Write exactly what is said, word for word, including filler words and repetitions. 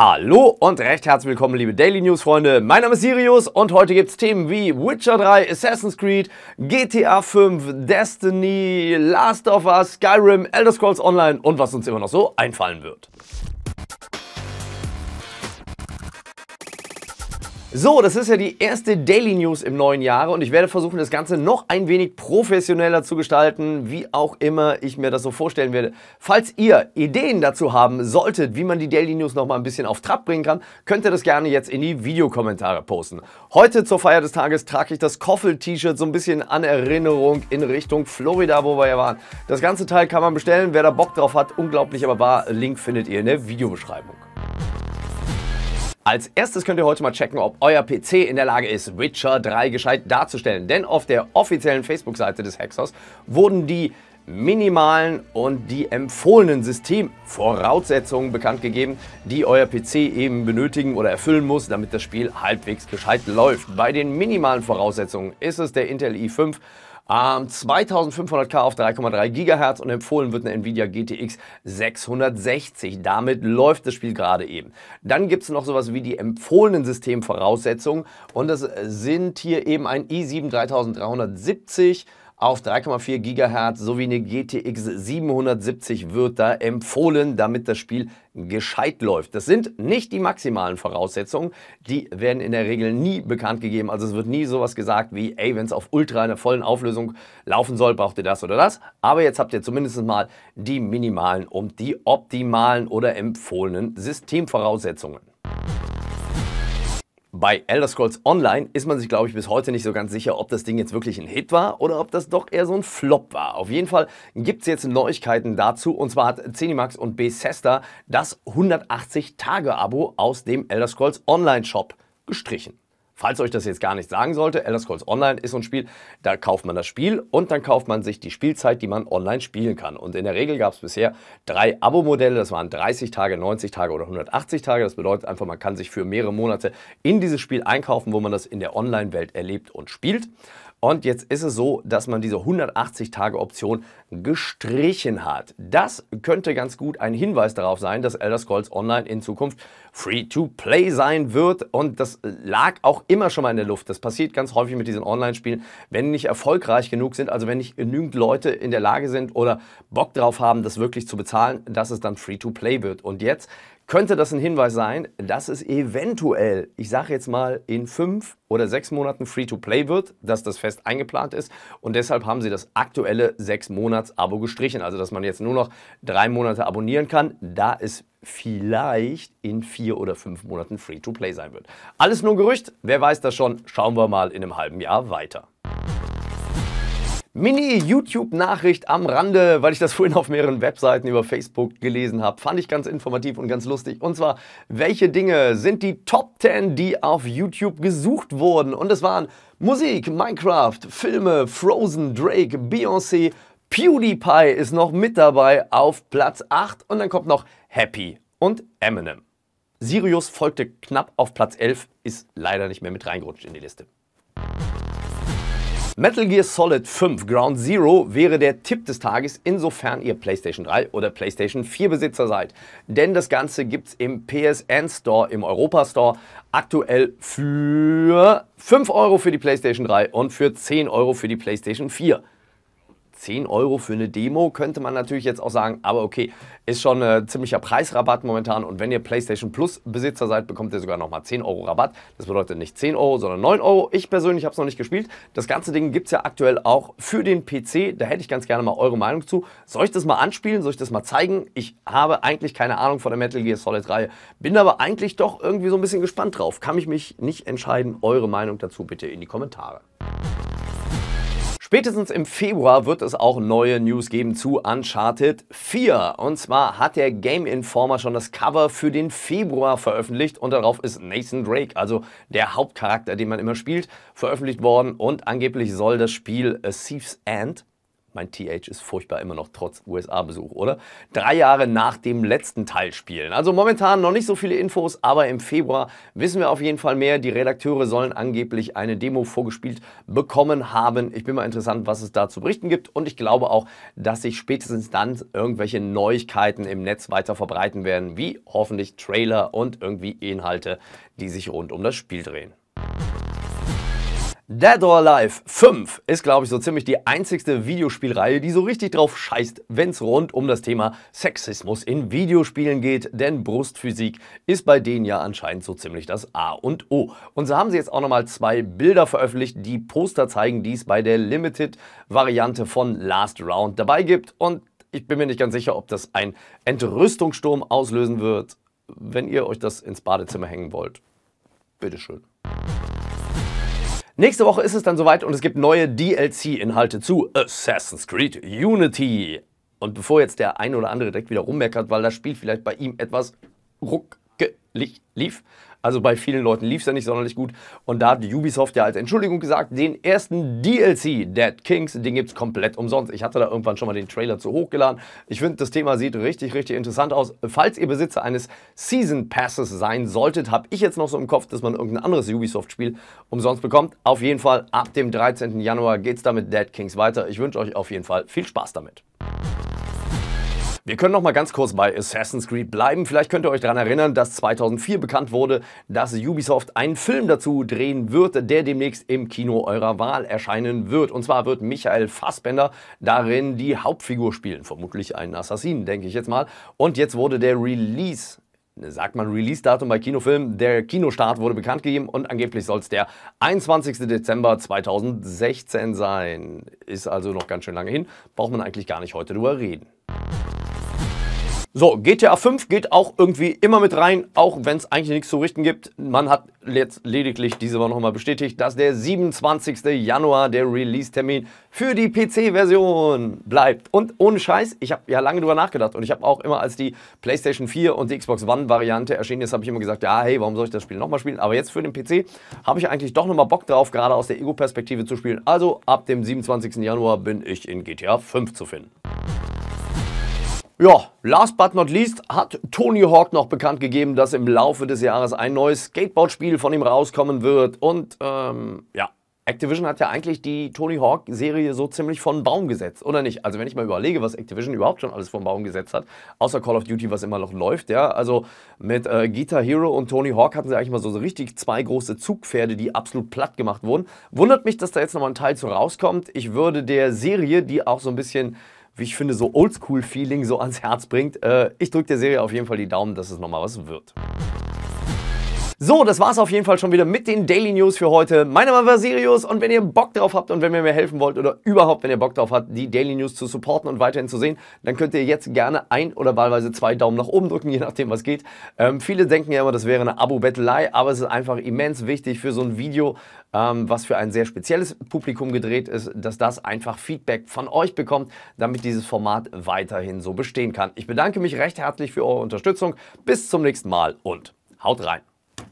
Hallo und recht herzlich willkommen, liebe Daily News Freunde. Mein Name ist Sirius und heute gibt es Themen wie Witcher drei, Assassin's Creed, G T A fünf, Destiny, Last of Us, Skyrim, Elder Scrolls Online und was uns immer noch so einfallen wird. So, das ist ja die erste Daily News im neuen Jahr und ich werde versuchen, das Ganze noch ein wenig professioneller zu gestalten, wie auch immer ich mir das so vorstellen werde. Falls ihr Ideen dazu haben solltet, wie man die Daily News noch mal ein bisschen auf Trab bringen kann, könnt ihr das gerne jetzt in die Videokommentare posten. Heute zur Feier des Tages trage ich das Koffel-T-Shirt so ein bisschen an Erinnerung in Richtung Florida, wo wir ja waren. Das ganze Teil kann man bestellen, wer da Bock drauf hat, unglaublich aber wahr. Link findet ihr in der Videobeschreibung. Als erstes könnt ihr heute mal checken, ob euer P C in der Lage ist, Witcher drei gescheit darzustellen. Denn auf der offiziellen Facebook-Seite des Hexos wurden die minimalen und die empfohlenen Systemvoraussetzungen bekannt gegeben, die euer P C eben benötigen oder erfüllen muss, damit das Spiel halbwegs gescheit läuft. Bei den minimalen Voraussetzungen ist es der Intel i fünf Um, zweitausendfünfhundert K auf drei Komma drei Gigahertz und empfohlen wird eine NVIDIA G T X sechshundertsechzig. Damit läuft das Spiel gerade eben. Dann gibt es noch sowas wie die empfohlenen Systemvoraussetzungen und das sind hier eben ein i sieben dreitausenddreihundertsiebzig auf drei Komma vier Gigahertz sowie eine G T X siebenhundertsiebzig wird da empfohlen, damit das Spiel gescheit läuft. Das sind nicht die maximalen Voraussetzungen, die werden in der Regel nie bekannt gegeben. Also es wird nie sowas gesagt wie, ey, wenn es auf Ultra in der vollen Auflösung laufen soll, braucht ihr das oder das. Aber jetzt habt ihr zumindest mal die minimalen und die optimalen oder empfohlenen Systemvoraussetzungen. Bei Elder Scrolls Online ist man sich, glaube ich, bis heute nicht so ganz sicher, ob das Ding jetzt wirklich ein Hit war oder ob das doch eher so ein Flop war. Auf jeden Fall gibt es jetzt Neuigkeiten dazu und zwar hat Zenimax und Bethesda das hundertachtzig Tage Abo aus dem Elder Scrolls Online Shop gestrichen. Falls euch das jetzt gar nicht sagen sollte, Elder Scrolls Online ist so ein Spiel, da kauft man das Spiel und dann kauft man sich die Spielzeit, die man online spielen kann. Und in der Regel gab es bisher drei Abo-Modelle, das waren dreißig Tage, neunzig Tage oder hundertachtzig Tage. Das bedeutet einfach, man kann sich für mehrere Monate in dieses Spiel einkaufen, wo man das in der Online-Welt erlebt und spielt. Und jetzt ist es so, dass man diese hundertachtzig Tage Option gestrichen hat. Das könnte ganz gut ein Hinweis darauf sein, dass Elder Scrolls Online in Zukunft Free-to-Play sein wird. Und das lag auch immer schon mal in der Luft. Das passiert ganz häufig mit diesen Online-Spielen, wenn die nicht erfolgreich genug sind, also wenn nicht genügend Leute in der Lage sind oder Bock drauf haben, das wirklich zu bezahlen, dass es dann Free-to-Play wird. Und jetzt könnte das ein Hinweis sein, dass es eventuell, ich sage jetzt mal, in fünf oder sechs Monaten Free-to-Play wird, dass das fest eingeplant ist und deshalb haben sie das aktuelle sechs Monats Abo gestrichen. Also, dass man jetzt nur noch drei Monate abonnieren kann, da es vielleicht in vier oder fünf Monaten Free-to-Play sein wird. Alles nur Gerücht, wer weiß das schon, schauen wir mal in einem halben Jahr weiter. Mini-YouTube-Nachricht am Rande, weil ich das vorhin auf mehreren Webseiten über Facebook gelesen habe. Fand ich ganz informativ und ganz lustig. Und zwar, welche Dinge sind die Top zehn, die auf YouTube gesucht wurden? Und es waren Musik, Minecraft, Filme, Frozen, Drake, Beyoncé, PewDiePie ist noch mit dabei auf Platz acht. Und dann kommt noch Happy und Eminem. Sirius folgte knapp auf Platz elf, ist leider nicht mehr mit reingerutscht in die Liste. Metal Gear Solid fünf Ground Zero wäre der Tipp des Tages, insofern ihr PlayStation drei oder PlayStation vier Besitzer seid. Denn das Ganze gibt es im P S N Store, im Europa Store, aktuell für fünf Euro für die PlayStation drei und für zehn Euro für die PlayStation vier. zehn Euro für eine Demo könnte man natürlich jetzt auch sagen, aber okay, ist schon ein ziemlicher Preisrabatt momentan und wenn ihr PlayStation Plus Besitzer seid, bekommt ihr sogar nochmal zehn Euro Rabatt. Das bedeutet nicht zehn Euro, sondern neun Euro. Ich persönlich habe es noch nicht gespielt. Das ganze Ding gibt es ja aktuell auch für den P C. Da hätte ich ganz gerne mal eure Meinung zu. Soll ich das mal anspielen? Soll ich das mal zeigen? Ich habe eigentlich keine Ahnung von der Metal Gear Solid Reihe, bin aber eigentlich doch irgendwie so ein bisschen gespannt drauf. Kann ich mich nicht entscheiden. Eure Meinung dazu bitte in die Kommentare. Spätestens im Februar wird es auch neue News geben zu Uncharted vier. Und zwar hat der Game Informer schon das Cover für den Februar veröffentlicht und darauf ist Nathan Drake, also der Hauptcharakter, den man immer spielt, veröffentlicht worden und angeblich soll das Spiel A Thief's End, Mein T H ist furchtbar immer noch trotz U S A-Besuch, oder? Drei Jahre nach dem letzten Teil spielen. Also momentan noch nicht so viele Infos, aber im Februar wissen wir auf jeden Fall mehr. Die Redakteure sollen angeblich eine Demo vorgespielt bekommen haben. Ich bin mal interessant, was es da zu berichten gibt. Und ich glaube auch, dass sich spätestens dann irgendwelche Neuigkeiten im Netz weiter verbreiten werden, wie hoffentlich Trailer und irgendwie Inhalte, die sich rund um das Spiel drehen. Dead or Alive fünf ist, glaube ich, so ziemlich die einzigste Videospielreihe, die so richtig drauf scheißt, wenn es rund um das Thema Sexismus in Videospielen geht, denn Brustphysik ist bei denen ja anscheinend so ziemlich das A und O. Und so haben sie jetzt auch nochmal zwei Bilder veröffentlicht, die Poster zeigen, die es bei der Limited-Variante von Last Round dabei gibt. Und ich bin mir nicht ganz sicher, ob das einen Entrüstungssturm auslösen wird. Wenn ihr euch das ins Badezimmer hängen wollt, bitteschön. Nächste Woche ist es dann soweit und es gibt neue D L C-Inhalte zu Assassin's Creed Unity. Und bevor jetzt der ein oder andere direkt wieder rummeckert, weil das Spiel vielleicht bei ihm etwas ruckelig lief, also bei vielen Leuten lief es ja nicht sonderlich gut, und da hat Ubisoft ja als Entschuldigung gesagt, den ersten D L C, Dead Kings, den gibt es komplett umsonst. Ich hatte da irgendwann schon mal den Trailer zu hochgeladen. Ich finde, das Thema sieht richtig, richtig interessant aus. Falls ihr Besitzer eines Season Passes sein solltet, habe ich jetzt noch so im Kopf, dass man irgendein anderes Ubisoft-Spiel umsonst bekommt. Auf jeden Fall, ab dem dreizehnten Januar geht es damit Dead Kings weiter. Ich wünsche euch auf jeden Fall viel Spaß damit. Wir können noch mal ganz kurz bei Assassin's Creed bleiben. Vielleicht könnt ihr euch daran erinnern, dass zweitausendvier bekannt wurde, dass Ubisoft einen Film dazu drehen wird, der demnächst im Kino eurer Wahl erscheinen wird. Und zwar wird Michael Fassbender darin die Hauptfigur spielen. Vermutlich einen Assassinen, denke ich jetzt mal. Und jetzt wurde der Release, sagt man Release-Datum bei Kinofilmen, der Kinostart wurde bekannt gegeben und angeblich soll es der einundzwanzigsten Dezember zweitausendsechzehn sein. Ist also noch ganz schön lange hin. Braucht man eigentlich gar nicht heute drüber reden. So, G T A fünf geht auch irgendwie immer mit rein, auch wenn es eigentlich nichts zu richten gibt. Man hat jetzt lediglich diese Woche nochmal bestätigt, dass der siebenundzwanzigste Januar der Release-Termin für die P C-Version bleibt. Und ohne Scheiß, ich habe ja lange drüber nachgedacht und ich habe auch immer, als die PlayStation vier und die Xbox One-Variante erschienen ist, habe ich immer gesagt, ja, hey, warum soll ich das Spiel nochmal spielen? Aber jetzt für den P C habe ich eigentlich doch nochmal Bock drauf, gerade aus der Ego-Perspektive zu spielen. Also ab dem siebenundzwanzigsten Januar bin ich in G T A fünf zu finden. Ja, last but not least hat Tony Hawk noch bekannt gegeben, dass im Laufe des Jahres ein neues Skateboard-Spiel von ihm rauskommen wird. Und ähm, ja, Activision hat ja eigentlich die Tony Hawk-Serie so ziemlich von Baum gesetzt, oder nicht? Also wenn ich mal überlege, was Activision überhaupt schon alles von Baum gesetzt hat, außer Call of Duty, was immer noch läuft, ja. Also mit äh, Guitar Hero und Tony Hawk hatten sie eigentlich mal so richtig zwei große Zugpferde, die absolut platt gemacht wurden. Wundert mich, dass da jetzt nochmal ein Teil zu rauskommt. Ich würde der Serie, die auch so ein bisschen, wie ich finde, so Oldschool-Feeling so ans Herz bringt. Äh, ich drücke der Serie auf jeden Fall die Daumen, dass es nochmal was wird. So, das war's auf jeden Fall schon wieder mit den Daily News für heute. Mein Name war Sirius und wenn ihr Bock drauf habt und wenn ihr mir helfen wollt oder überhaupt, wenn ihr Bock drauf habt, die Daily News zu supporten und weiterhin zu sehen, dann könnt ihr jetzt gerne ein oder wahlweise zwei Daumen nach oben drücken, je nachdem was geht. Ähm, viele denken ja immer, das wäre eine Abo-Bettelei, aber es ist einfach immens wichtig für so ein Video, ähm, was für ein sehr spezielles Publikum gedreht ist, dass das einfach Feedback von euch bekommt, damit dieses Format weiterhin so bestehen kann. Ich bedanke mich recht herzlich für eure Unterstützung. Bis zum nächsten Mal und haut rein!